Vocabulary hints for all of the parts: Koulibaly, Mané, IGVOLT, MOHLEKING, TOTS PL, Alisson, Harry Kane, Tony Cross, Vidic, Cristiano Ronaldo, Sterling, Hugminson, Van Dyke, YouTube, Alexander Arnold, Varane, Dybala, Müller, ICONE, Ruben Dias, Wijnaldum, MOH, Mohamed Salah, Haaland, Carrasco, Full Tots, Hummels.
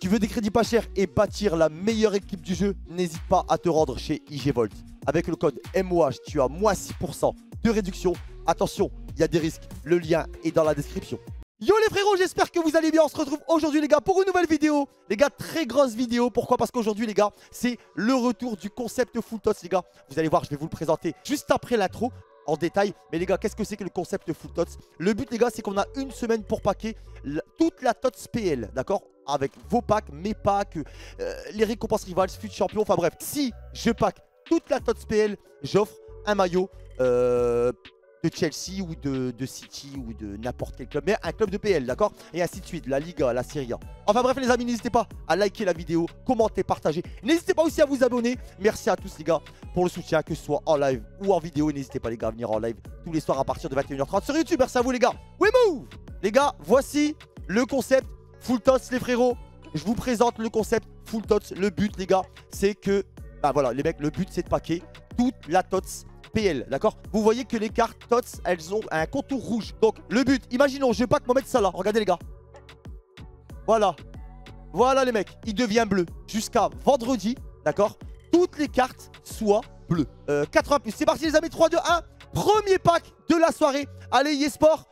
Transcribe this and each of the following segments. Tu veux des crédits pas chers et bâtir la meilleure équipe du jeu? N'hésite pas à te rendre chez IGVOLT. Avec le code MOH, tu as moins 6% de réduction. Attention, il y a des risques. Le lien est dans la description. Yo les frérots, j'espère que vous allez bien. On se retrouve aujourd'hui les gars pour une nouvelle vidéo. Les gars, très grosse vidéo. Pourquoi? Parce qu'aujourd'hui les gars, c'est le retour du concept Full Tots les gars. Vous allez voir, je vais vous le présenter juste après l'intro en détail. Mais les gars, qu'est-ce que c'est que le concept Full Tots? Le but les gars, c'est qu'on a une semaine pour packer toute la TOTS PL, d'accord? Avec vos packs, mes packs, les récompenses rivales, FUT champion, enfin bref. Si je pack toute la TOTS PL, j'offre un maillot de Chelsea ou de City ou de n'importe quel club, mais un club de PL, d'accord? Et ainsi de suite, la Liga, la Serie A. Enfin bref les amis, n'hésitez pas à liker la vidéo, commenter, partager. N'hésitez pas aussi à vous abonner. Merci à tous les gars pour le soutien, que ce soit en live ou en vidéo. N'hésitez pas les gars à venir en live tous les soirs à partir de 21h30 sur YouTube. Merci à vous les gars. We move! Les gars, voici le concept Full Tots les frérots. Je vous présente le concept Full Tots. Le but les gars, c'est que... Bah voilà les mecs, le but c'est de paquer toute la TOTS PL, d'accord? Vous voyez que les cartes TOTS, elles ont un contour rouge. Donc le but, imaginons, je pack Mohamed Salah. Regardez les gars. Voilà. Voilà les mecs, il devient bleu. Jusqu'à vendredi, d'accord? Toutes les cartes soient bleues. 80 plus. C'est parti les amis, 3, 2, 1. Premier pack de la soirée. Allez yé sport.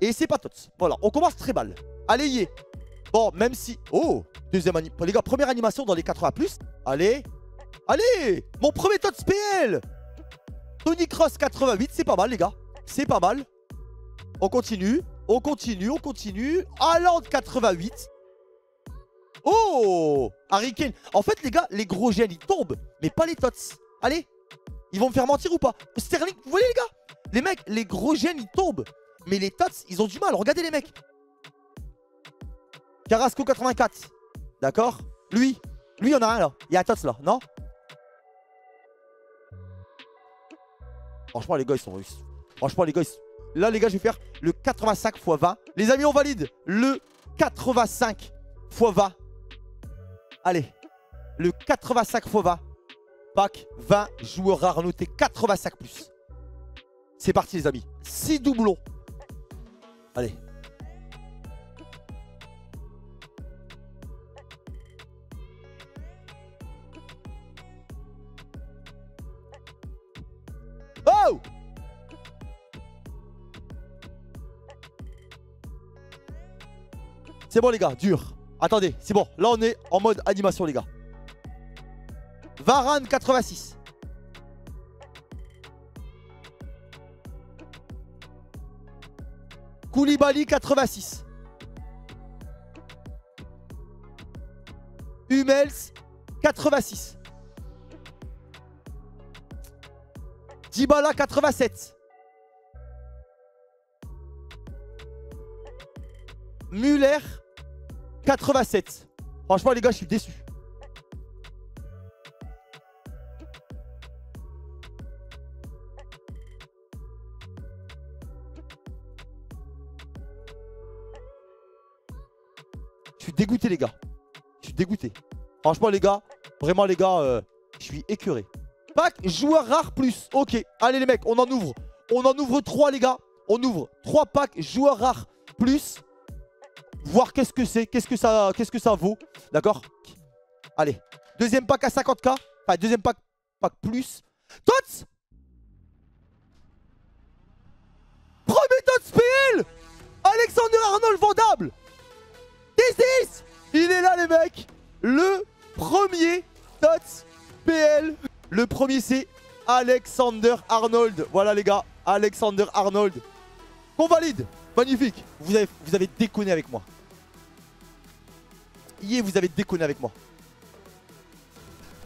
Et c'est pas TOTS. Voilà, on commence très mal. Allez yé. Bon, même si... Oh, deuxième animation. Les gars, première animation dans les 80 plus. Allez. Allez, mon premier TOTS PL. Tony Cross 88, c'est pas mal les gars, c'est pas mal. On continue, on continue, on continue. Haaland 88. Oh, Harry Kane. En fait les gars, les gros gènes ils tombent, mais pas les tots. Allez, ils vont me faire mentir ou pas? Sterling, vous voyez les gars, les mecs, les gros gènes ils tombent, mais les tots ils ont du mal. Regardez les mecs. Carrasco 84, d'accord. Lui il y en a un là, il y a un tots là, non? Franchement les gars ils sont russes. Franchement les gars là les gars je vais faire le 85 × 20. Les amis on valide le 85 × 20. Allez, le 85 × 20. Pack 20 joueurs rares notés 85+. C'est parti les amis, 6 doublons. Allez. Oh! C'est bon les gars, dur. Attendez, c'est bon. Là on est en mode animation les gars. Varane 86. Koulibaly 86. Hummels 86. Dybala 87. Müller 87. Franchement les gars je suis déçu. Je suis dégoûté les gars. Je suis dégoûté. Franchement les gars, vraiment les gars, je suis écœuré. Pack joueur rare plus. Ok, allez les mecs, on en ouvre. On en ouvre 3 les gars. On ouvre 3 packs joueur rare plus. Voir qu'est-ce que c'est, qu'est-ce que ça vaut. D'accord? Allez, deuxième pack à 50K. Enfin, deuxième pack plus. TOTS! Premier TOTS PL! Alexander Arnold vendable! T6! Il est là les mecs! Le premier TOTS PL. Le premier c'est Alexander Arnold. Voilà les gars, Alexander Arnold. Qu'on valide. Magnifique. Vous avez déconné avec moi. Yé, vous avez déconné avec moi.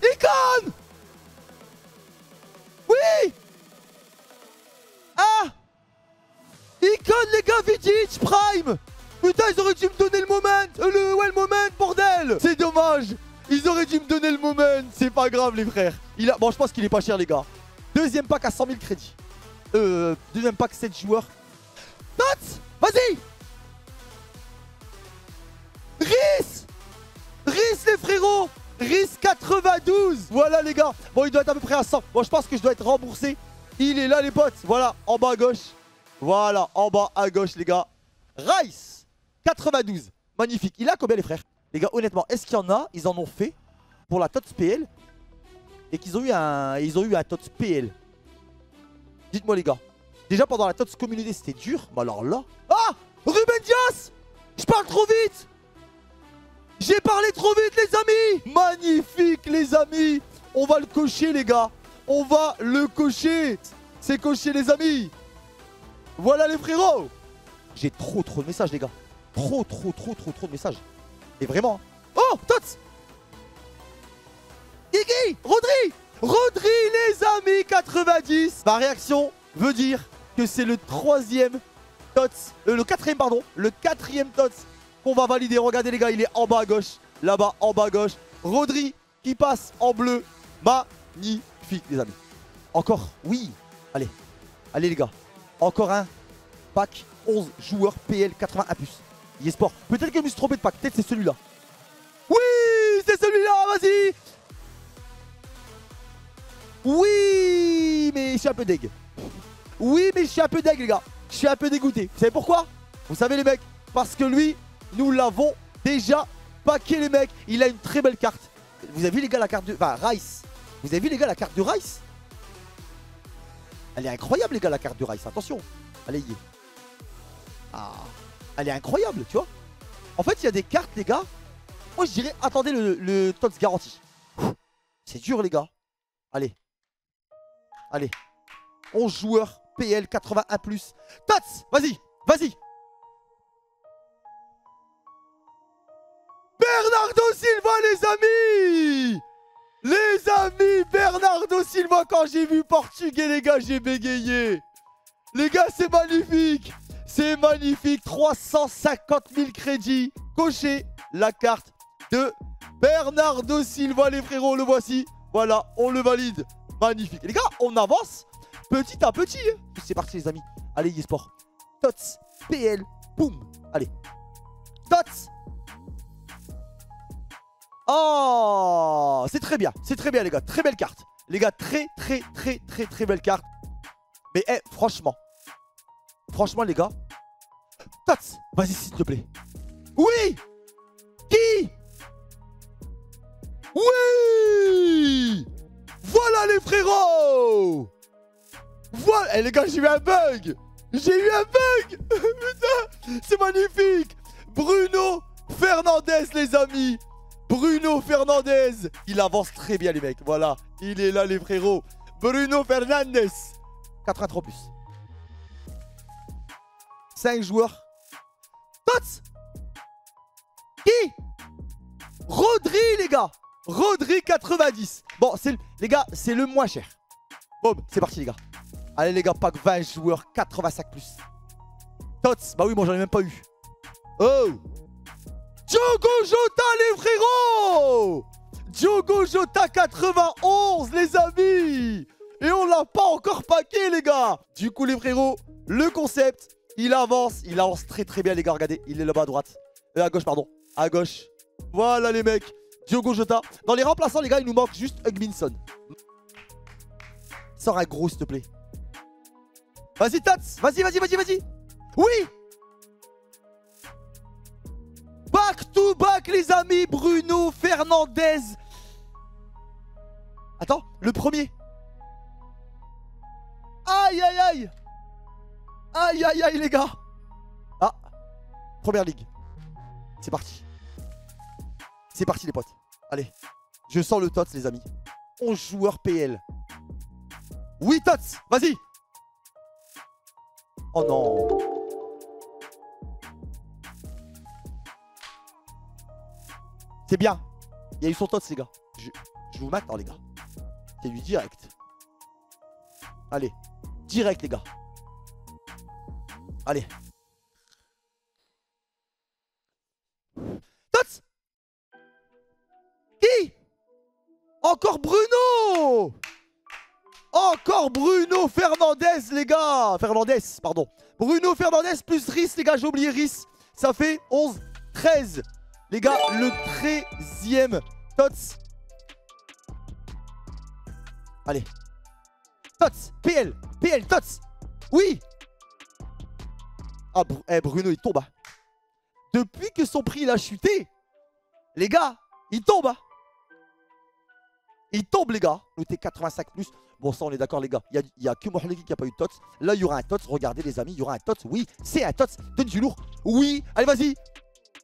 Icône. Oui. Ah. Icône les gars, Vidic Prime. Putain, ils auraient dû me donner le moment. Ouais, le moment, bordel. C'est dommage. Ils auraient dû me donner le moment, c'est pas grave les frères. Bon, je pense qu'il est pas cher les gars. Deuxième pack à 100 000 crédits. Deuxième pack 7 joueurs. Tots, vas-y. Rice les frérots. Rice 92. Voilà les gars. Bon, il doit être à peu près à 100. Bon, je pense que je dois être remboursé. Il est là les potes. Voilà, en bas à gauche. Voilà, en bas à gauche les gars. Rice 92. Magnifique. Il a combien les frères? Les gars, honnêtement, est-ce qu'il y en a, ils en ont fait pour la TOTS PL et qu'ils ont eu un TOTS PL? Dites-moi les gars. Déjà pendant la TOTS communauté c'était dur, mais alors là... Ah, Ruben Dias, je parle trop vite. J'ai parlé trop vite les amis. Magnifique les amis. On va le cocher les gars. On va le cocher. C'est coché les amis. Voilà les frérots. J'ai trop de messages les gars. Trop de messages. Et vraiment. Oh Tots Guigui, Rodri les amis, 90. Ma réaction veut dire que c'est le troisième TOTS, le quatrième TOTS qu'on va valider. Regardez les gars, il est en bas à gauche, là-bas en bas à gauche. Rodri qui passe en bleu, magnifique les amis. Encore, oui, allez, allez les gars, encore un pack 11 joueurs PL 81+. eSport, peut-être que je me suis trompé de pack, peut-être c'est celui-là. Oui, c'est celui-là, vas-y. Oui, mais je suis un peu deg. Oui, mais je suis un peu deg les gars. Je suis un peu dégoûté. Vous savez pourquoi? Vous savez les mecs, parce que lui, nous l'avons déjà packé les mecs. Il a une très belle carte. Vous avez vu les gars la carte de... Enfin, Rice. Vous avez vu les gars la carte de Rice? Elle est incroyable les gars la carte de Rice, attention. Allez, y est. Ah, elle est incroyable, tu vois. En fait, il y a des cartes les gars. Moi je dirais, attendez le TOTS garanti. C'est dur les gars. Allez. Allez. 11 joueurs. PL 81+. TOTS, vas-y, vas-y. Bernardo Silva, les amis. Les amis, Bernardo Silva, quand j'ai vu portugais, les gars, j'ai bégayé. Les gars, c'est magnifique. C'est magnifique. 350 000 crédits. Cochez la carte de Bernardo Silva, les frérots. Le voici. Voilà, on le valide. Magnifique. Les gars, on avance. Petit à petit, c'est parti les amis. Allez eSport, TOTS, PL, boum. Allez, TOTS. Oh, c'est très bien les gars, très belle carte. Les gars, très belle carte. Mais eh, franchement, les gars, TOTS, vas-y s'il te plaît. Oui. Qui? Oui. Voilà les frérots. Voilà, eh les gars, j'ai eu un bug. J'ai eu un bug. Putain, c'est magnifique. Bruno Fernandes, les amis. Bruno Fernandes. Il avance très bien, les mecs. Voilà, il est là, les frérots. Bruno Fernandes. 83+. 5 joueurs. TOTS. Qui? Rodri, les gars. Rodri, 90. Bon, les gars, c'est le moins cher. Boom, c'est parti, les gars. Allez les gars, pack 20 joueurs, 85+. TOTS, bah oui, moi j'en ai même pas eu. Oh, Diogo Jota les frérots. Diogo Jota 91 les amis. Et on l'a pas encore packé les gars. Du coup les frérots, le concept, il avance très bien les gars, regardez. Il est là-bas à droite, à gauche pardon, à gauche. Voilà les mecs, Diogo Jota. Dans les remplaçants les gars, il nous manque juste Hugminson. Sors un gros s'il te plaît. Vas-y TOTS, vas-y. Oui. Back to back les amis, Bruno Fernandes. Attends, le premier. Aïe aïe aïe. Aïe aïe aïe les gars. Ah, première ligue. C'est parti. C'est parti les potes. Allez, je sens le TOTS les amis. 11 joueurs PL. Oui TOTS, vas-y. Oh non. C'est bien. Il y a eu son TOTS les gars. Je vous m'attends les gars. C'est du direct. Allez. Direct les gars. Allez. TOTS. Qui? Encore Bruno. Encore Bruno Fernandes, les gars. Fernandes, pardon. Bruno Fernandes plus Rice, les gars. J'ai oublié Rice. Ça fait 11, 13. Les gars, le 13e TOTS. Allez. TOTS, PL, PL, TOTS. Oui. Ah, Bruno, il tombe. Depuis que son prix, il a chuté, Les gars, il tombe. Hein. Il tombe, les gars. Notez 85 plus. Bon, ça, on est d'accord, les gars. Il n'y a que MOHLEKING qui n'a pas eu de TOTS. Là, il y aura un TOTS. Regardez, les amis, il y aura un TOTS. Oui, c'est un TOTS. Donne du lourd. Oui. Allez, vas-y.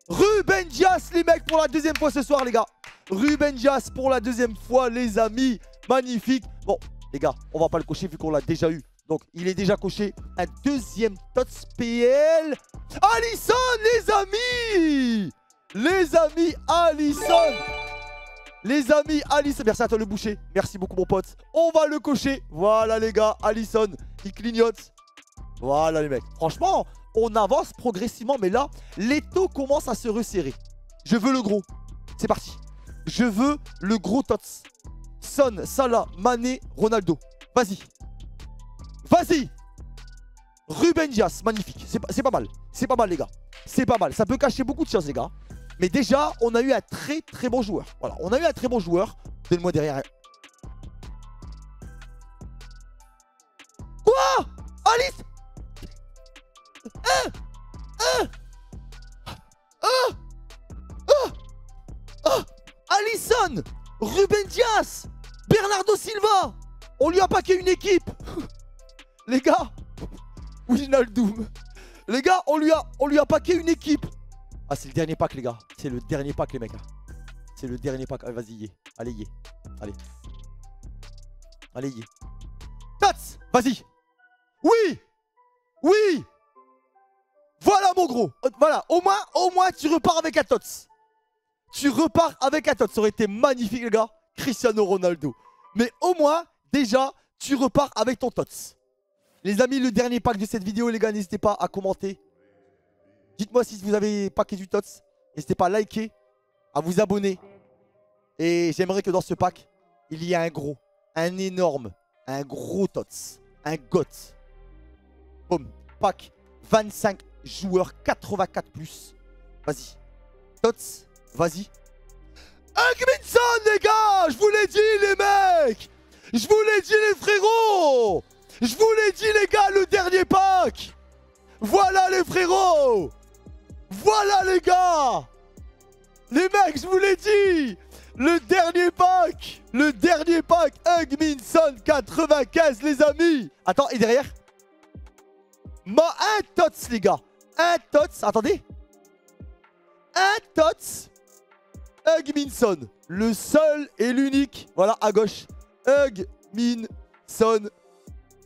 Ruben Dias, les mecs, pour la deuxième fois ce soir, les gars. Ruben Dias pour la deuxième fois, les amis. Magnifique. Bon, les gars, on va pas le cocher vu qu'on l'a déjà eu. Donc, il est déjà coché. Un deuxième TOTS PL. Alisson, les amis. Les amis, Alisson. Les amis, Alisson. Merci à toi, le boucher. Merci beaucoup, mon pote. On va le cocher. Voilà, les gars, Alisson. Il clignote. Voilà, les mecs. Franchement, on avance progressivement. Mais là, les taux commencent à se resserrer. Je veux le gros. C'est parti. Je veux le gros TOTS. Son, Salah, Mané, Ronaldo. Vas-y. Vas-y. Ruben Dias, magnifique. C'est pas mal. C'est pas mal, les gars. C'est pas mal. Ça peut cacher beaucoup de choses, les gars. Mais déjà, on a eu un très très bon joueur. Voilà, on a eu un très bon joueur. Donne-moi derrière. Quoi? Alice? Alisson, Ruben Dias, Bernardo Silva. On lui a paqué une équipe. Les gars, Wijnaldum. Les gars, on lui a paqué une équipe. Ah, c'est le dernier pack, les gars. C'est le dernier pack, les mecs. C'est le dernier pack. Allez, vas-y, yé. Allez, yé. Allez. Allez, yé. Tots, vas-y. Oui. Oui. Voilà, mon gros. Voilà, au moins, tu repars avec un Tots. Tu repars avec un Tots. Ça aurait été magnifique, les gars. Cristiano Ronaldo. Mais au moins, déjà, tu repars avec ton Tots. Les amis, le dernier pack de cette vidéo, les gars, n'hésitez pas à commenter. Dites-moi si vous avez packé du TOTS. N'hésitez pas à liker, à vous abonner. Et j'aimerais que dans ce pack, il y ait un gros, un énorme, un gros TOTS. Un GOT. Boom. Pack 25 joueurs, 84+. Vas-y. TOTS, vas-y. Hugminson, les gars. Je vous l'ai dit, les mecs. Je vous l'ai dit, les frérots. Je vous l'ai dit, les gars, le dernier pack. Voilà, les frérots. Voilà, les gars. Les mecs, je vous l'ai dit. Le dernier pack. Le dernier pack. Hugminson 95, les amis. Attends, et derrière un TOTS, les gars. Un TOTS. Attendez. Un TOTS. Hugminson. Le seul et l'unique. Voilà, à gauche. Hugminson.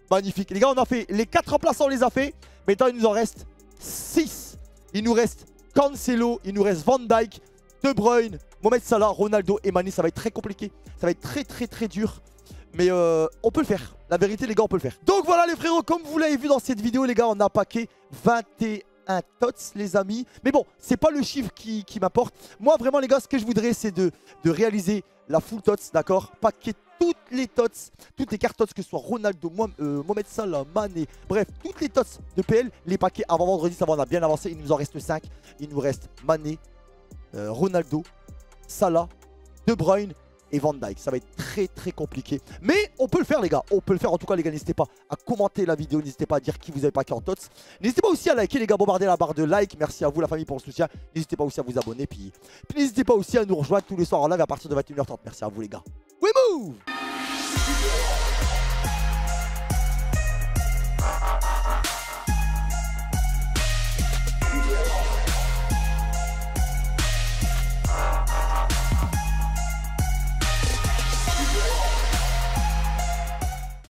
Magnifique. Les gars, on a fait. Les 4 remplaçants, on les a fait. Mais maintenant, il nous en reste 6. Il nous reste Cancelo, il nous reste Van Dyke, De Bruyne, Mohamed Salah, Ronaldo et Mané. Ça va être très compliqué. Ça va être très très très dur. Mais on peut le faire. La vérité, les gars, on peut le faire. Donc voilà, les frérots, comme vous l'avez vu dans cette vidéo, les gars, on a packé 21 TOTS, les amis. Mais bon, c'est pas le chiffre qui m'importe. Moi, vraiment, les gars, ce que je voudrais, c'est de réaliser la full TOTS, d'accord? Paquet toutes les TOTS, toutes les cartes TOTS, que ce soit Ronaldo, Mohamed Salah, Mané, bref, toutes les TOTS de PL, les paquets avant vendredi, ça va, on a bien avancé, il nous en reste 5, il nous reste Mané, Ronaldo, Salah, De Bruyne et Van Dyke. Ça va être très très compliqué, mais on peut le faire, les gars, on peut le faire. En tout cas, les gars, n'hésitez pas à commenter la vidéo, n'hésitez pas à dire qui vous avez paqué en TOTS, n'hésitez pas aussi à liker, les gars, bombarder la barre de like, merci à vous la famille pour le soutien, n'hésitez pas aussi à vous abonner, puis n'hésitez pas aussi à nous rejoindre tous les soirs en live à partir de 21h30, merci à vous, les gars. We move!